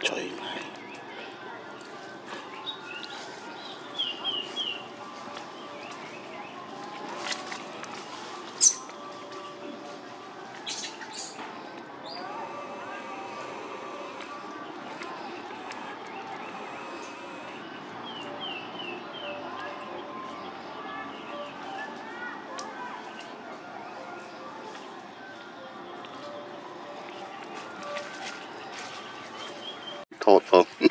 trời mày. Thoughtful.